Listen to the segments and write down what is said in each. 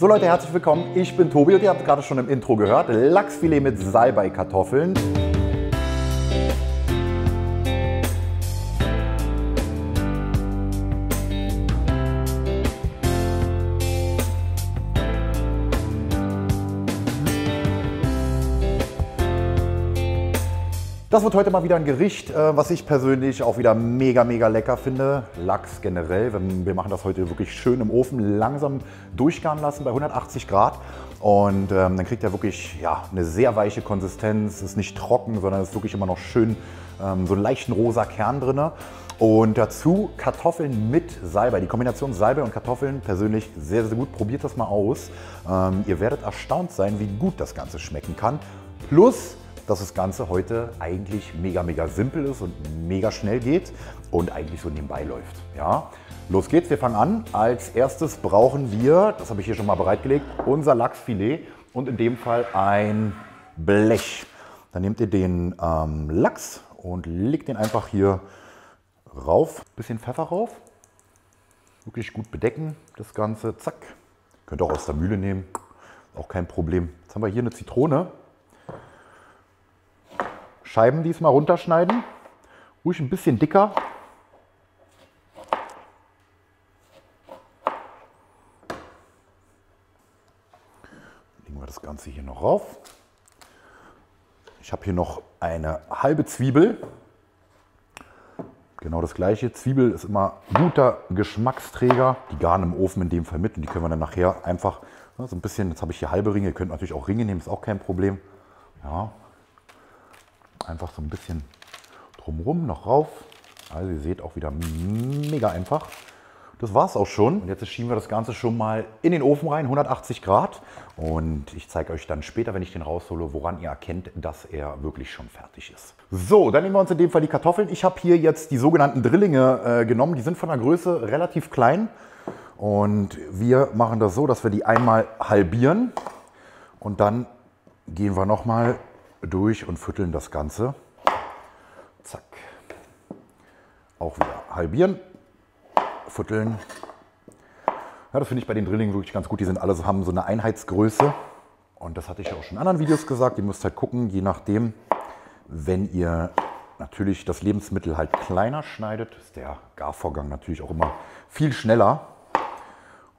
So Leute, herzlich willkommen, ich bin Tobi und ihr habt gerade schon im Intro gehört, Lachsfilet mit Salbeikartoffeln. Das wird heute mal wieder ein Gericht, was ich persönlich auch wieder mega, mega lecker finde. Lachs generell, wir machen das heute wirklich schön im Ofen, langsam durchgaren lassen bei 180 Grad. Und dann kriegt er wirklich eine sehr weiche Konsistenz, ist nicht trocken, sondern ist wirklich immer noch schön, so einen leichten rosa Kern drin. Und dazu Kartoffeln mit Salbei. Die Kombination Salbei und Kartoffeln persönlich sehr, sehr gut. Probiert das mal aus. Ihr werdet erstaunt sein, wie gut das Ganze schmecken kann. Plus, dass das Ganze heute eigentlich mega, mega simpel ist und mega schnell geht und eigentlich so nebenbei läuft. Ja, los geht's, wir fangen an. Als erstes brauchen wir, das habe ich hier schon mal bereitgelegt, unser Lachsfilet und in dem Fall ein Blech. Dann nehmt ihr den Lachs und legt den einfach hier rauf. Bisschen Pfeffer rauf, wirklich gut bedecken das Ganze, zack. Könnt ihr auch aus der Mühle nehmen, auch kein Problem. Jetzt haben wir hier eine Zitrone. Scheiben diesmal runterschneiden, ruhig ein bisschen dicker. Legen wir das Ganze hier noch rauf. Ich habe hier noch eine halbe Zwiebel. Genau das gleiche. Zwiebel ist immer guter Geschmacksträger. Die garen im Ofen in dem Fall mit und die können wir dann nachher einfach so ein bisschen, jetzt habe ich hier halbe Ringe, ihr könnt natürlich auch Ringe nehmen, ist auch kein Problem. Ja. Einfach so ein bisschen drumherum noch rauf. Also ihr seht auch wieder mega einfach. Das war's auch schon. Und jetzt schieben wir das Ganze schon mal in den Ofen rein, 180 Grad. Und ich zeige euch dann später, wenn ich den raushole, woran ihr erkennt, dass er wirklich schon fertig ist. So, dann nehmen wir uns in dem Fall die Kartoffeln. Ich habe hier jetzt die sogenannten Drillinge genommen. Die sind von der Größe relativ klein. Und wir machen das so, dass wir die einmal halbieren. Und dann gehen wir nochmal durch und vierteln das Ganze. Zack. Auch wieder halbieren, vierteln. Ja, das finde ich bei den Drillingen wirklich ganz gut. Die sind alle, haben so eine Einheitsgröße. Und das hatte ich ja auch schon in anderen Videos gesagt. Ihr müsst halt gucken, je nachdem, wenn ihr natürlich das Lebensmittel halt kleiner schneidet, ist der Garvorgang natürlich auch immer viel schneller.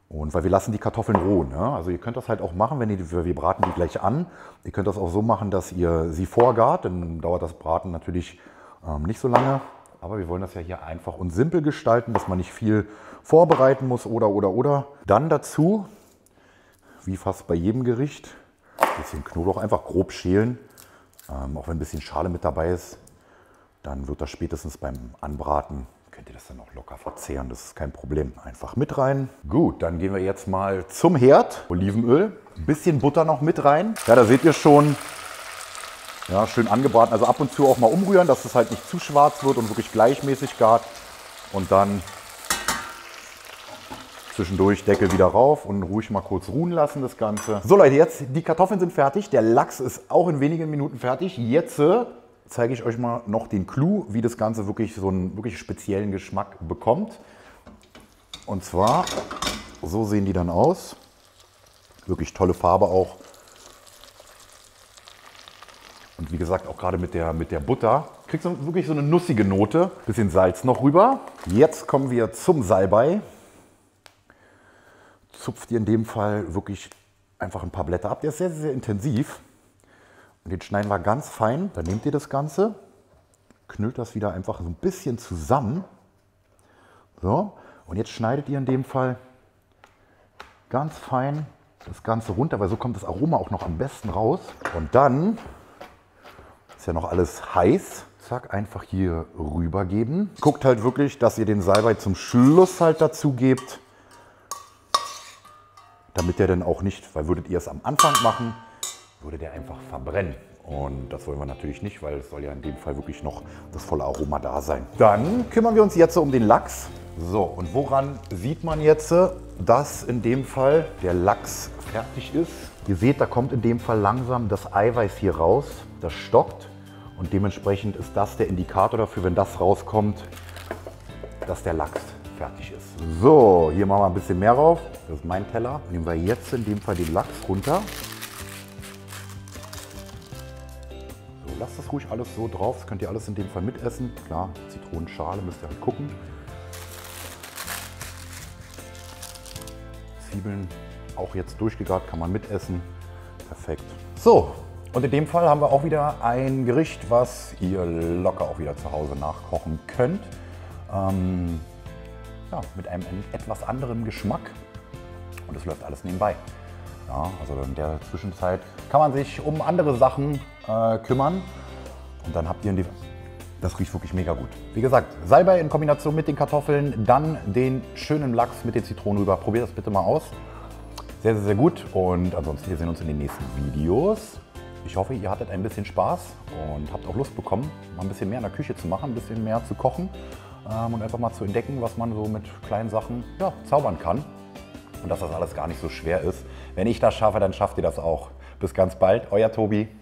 Und weil wir lassen die Kartoffeln rohen, ja? Also ihr könnt das halt auch machen, wenn ihr, wir braten die gleich an. Ihr könnt das auch so machen, dass ihr sie vorgart, dann dauert das Braten natürlich nicht so lange. Aber wir wollen das ja hier einfach und simpel gestalten, dass man nicht viel vorbereiten muss oder. Dann dazu, wie fast bei jedem Gericht, ein bisschen Knoblauch einfach grob schälen. Auch wenn ein bisschen Schale mit dabei ist, dann wird das spätestens beim Anbraten, könnt ihr das dann auch locker verzehren, das ist kein Problem. Einfach mit rein. Gut, dann gehen wir jetzt mal zum Herd. Olivenöl, ein bisschen Butter noch mit rein. Ja, da seht ihr schon, ja, schön angebraten. Also ab und zu auch mal umrühren, dass es halt nicht zu schwarz wird und wirklich gleichmäßig gart. Und dann zwischendurch Deckel wieder rauf und ruhig mal kurz ruhen lassen das Ganze. So Leute, jetzt die Kartoffeln sind fertig. Der Lachs ist auch in wenigen Minuten fertig. Jetzt zeige ich euch mal noch den Clou, wie das Ganze wirklich so einen wirklich speziellen Geschmack bekommt. Und zwar, so sehen die dann aus. Wirklich tolle Farbe auch. Und wie gesagt, auch gerade mit der Butter kriegt man wirklich so eine nussige Note. Bisschen Salz noch rüber. Jetzt kommen wir zum Salbei. Zupft ihr in dem Fall wirklich einfach ein paar Blätter ab. Der ist sehr, sehr intensiv. Und den schneiden wir ganz fein. Dann nehmt ihr das Ganze, knüllt das wieder einfach so ein bisschen zusammen. So, und jetzt schneidet ihr in dem Fall ganz fein das Ganze runter, weil so kommt das Aroma auch noch am besten raus. Und dann ist ja noch alles heiß. Zack, einfach hier rüber geben. Guckt halt wirklich, dass ihr den Salbei zum Schluss halt dazu gebt, damit der dann auch nicht, weil würdet ihr es am Anfang machen, würde der einfach verbrennen. Und das wollen wir natürlich nicht, weil es soll ja in dem Fall wirklich noch das volle Aroma da sein. Dann kümmern wir uns jetzt um den Lachs. So, und woran sieht man jetzt, dass in dem Fall der Lachs fertig ist? Ihr seht, da kommt in dem Fall langsam das Eiweiß hier raus. Das stockt und dementsprechend ist das der Indikator dafür, wenn das rauskommt, dass der Lachs fertig ist. So, hier machen wir ein bisschen mehr rauf. Das ist mein Teller. Nehmen wir jetzt in dem Fall den Lachs runter. So, lasst das ruhig alles so drauf. Das könnt ihr alles in dem Fall mitessen. Klar, Zitronenschale, müsst ihr halt gucken. Zwiebeln auch jetzt durchgegart, kann man mitessen. Perfekt. So. Und in dem Fall haben wir auch wieder ein Gericht, was ihr locker auch wieder zu Hause nachkochen könnt. Ja, mit einem etwas anderen Geschmack. Und es läuft alles nebenbei. Ja, also in der Zwischenzeit kann man sich um andere Sachen kümmern. Und dann habt ihr... Das riecht wirklich mega gut. Wie gesagt, Salbei in Kombination mit den Kartoffeln, dann den schönen Lachs mit den Zitronen rüber. Probiert das bitte mal aus. Sehr, sehr, sehr gut. Und ansonsten, wir sehen uns in den nächsten Videos. Ich hoffe, ihr hattet ein bisschen Spaß und habt auch Lust bekommen, mal ein bisschen mehr in der Küche zu machen, ein bisschen mehr zu kochen und einfach mal zu entdecken, was man so mit kleinen Sachen ja, zaubern kann. Und dass das alles gar nicht so schwer ist. Wenn ich das schaffe, dann schafft ihr das auch. Bis ganz bald, euer Tobi.